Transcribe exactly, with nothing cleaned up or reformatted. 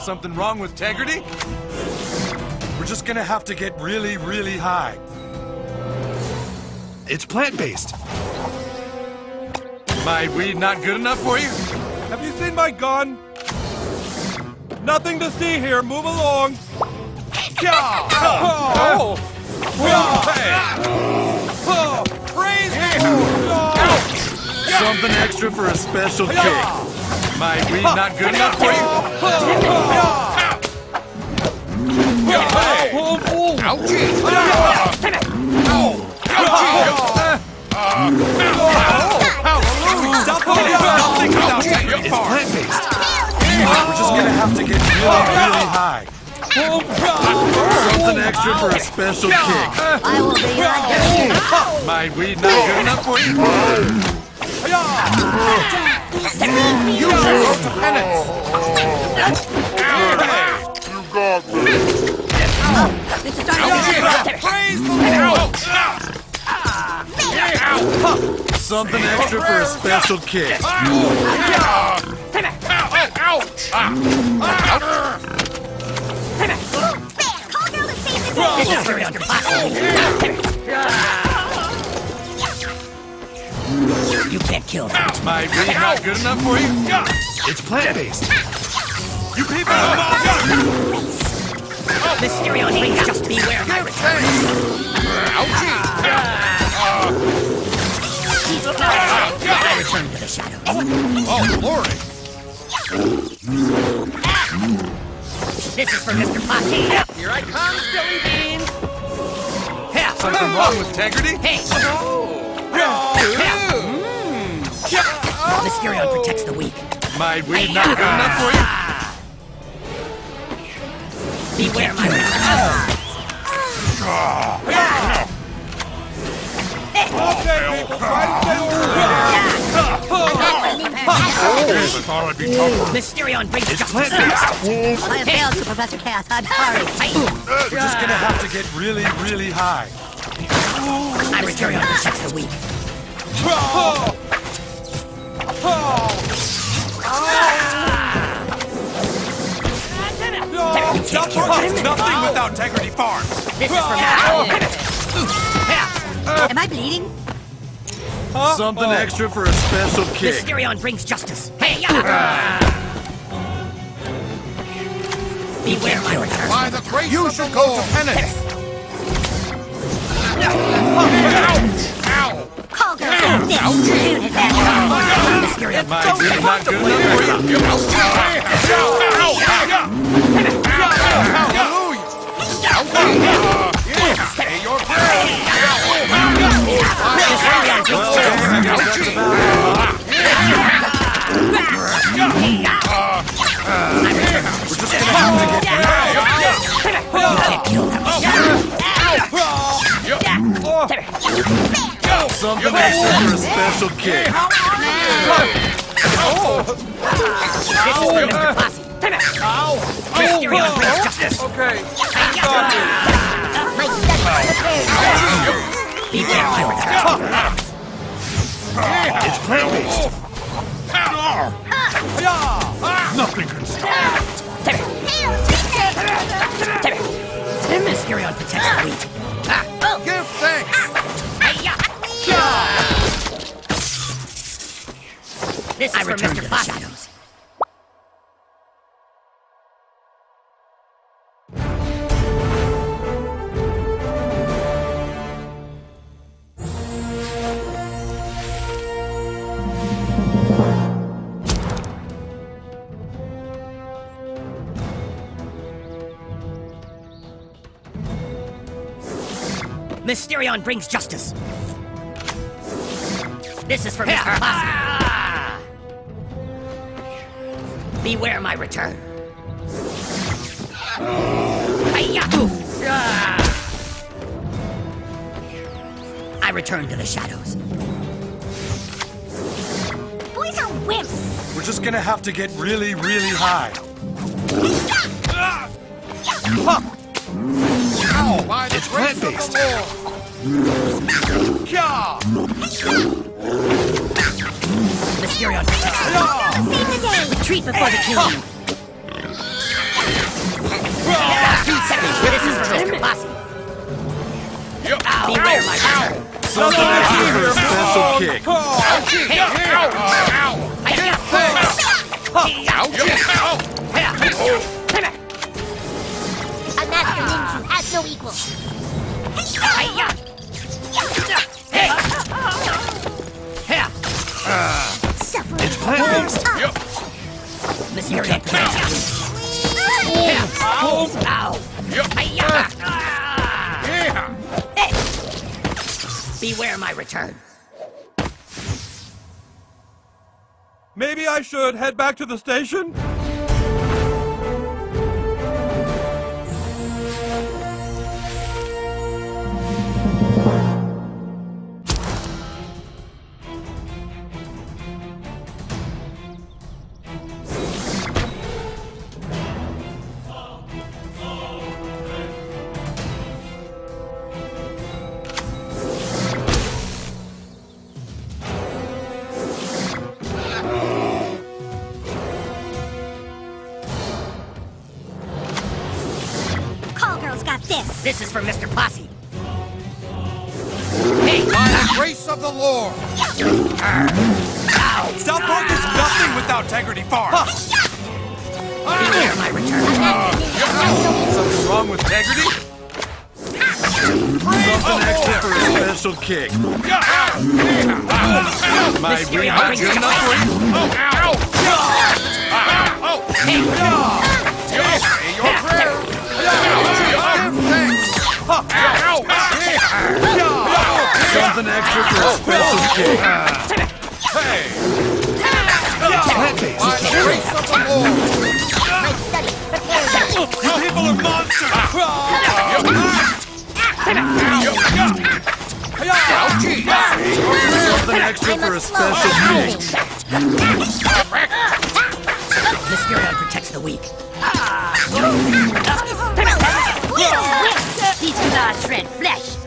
Something wrong with Tegrity? We're just gonna have to get really, really high. It's plant-based. My weed not good enough for you? Have you seen my gun? Nothing to see here. Move along. Oh! Oh! Praise! Something extra for a special kick. My weed not good enough for you? Ouchie! We're just gonna have to get really, really high. Something extra for a special kick. I will be right here. My weed not good enough for you? You deserve the penance. You got me. Praise the Lord. Something extra for a special kick. You can't kill them. My weed not good enough for you? It's plant-based. You people! Mysterion, please just beware my return. Ouchie! I return to the shadows. Oh, glory! This is for Mister Posse. Here I come, Billy Bean. Something wrong with Tegrity? Hey! Mysterion protects the weak. My weed not good enough for you? Beware my weapons. Okay, people, try to stay over here. I thought I'd be tougher. Mysterion brings justice. I have failed to Professor Chaos. I'm sorry. We're just gonna have to get really, really high. I Mysterion protects the weak. Nothing without Tegrity Farm. This is for me. Am I bleeding? Huh? Something oh. extra for a special kick. Mysterion brings justice. Hey! Beware my return. By the grace you of should the go Lord. To penance. Ouch! Ow! Call girl. Mysterion, my weed not good enough for you. Hallelujah! Say your prayer. Something extra for a special kick. Okay. It's plant-based. Nothing can stop. Mysterion protects the wheat. Give thanks. This I return to the shadows. Mysterion brings justice. This is for Mister Posse. Beware my return. I return to the shadows. Boys are wimps. We're just gonna have to get really, really high. Ow, it's plant-based. Mysterion protects the retreat before the killing. Last few seconds where this isn't just impossible. Beware my power. Something that gave her a special kick. A master ninja has no equal. It's planned. Mysterion plans. Ow! Ow! Beware my return. Maybe I should head back to the station? This is for Mister Posse. Hey, by the grace of the Lord. Ow. South Park is nothing without Tegrity Farm. Beware my return. Uh, Something wrong with Tegrity? Something oh, extra for a special kick. My green hot is nothing. Say your prayer. Something extra for a special kick. Hey! By the grace of the Lord! You people are monsters! Something extra for a special kick. Mysterion protects the weak. These are not shred flesh.